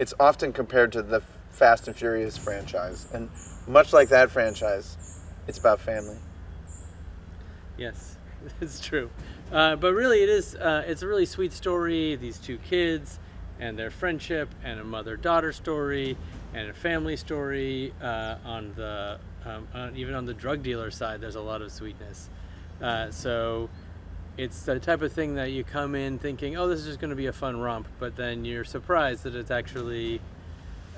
It's often compared to the Fast and Furious franchise, and much like that franchise, it's about family. Yes, it's true. But really it is, it's a really sweet story, these two kids and their friendship, and a mother-daughter story, and a family story. Even on the drug dealer side, there's a lot of sweetness. So it's the type of thing that you come in thinking, oh, this is just going to be a fun romp, but then you're surprised that it's actually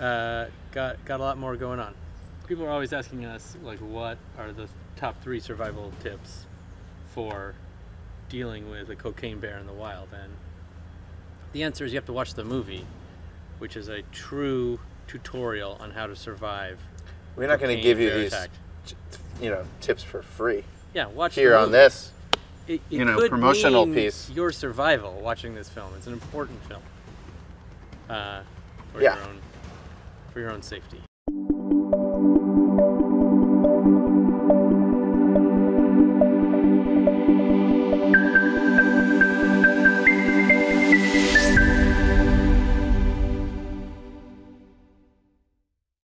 got a lot more going on. People are always asking us, like, what are the top 3 survival tips for dealing with a cocaine bear in the wild? And the answer is you have to watch the movie, which is a true tutorial on how to survive. We're not going to give you these, you know, tips for free. Yeah, watch here on this. It you know, could promotional piece. Your survival watching this film. It's an important film for your own safety.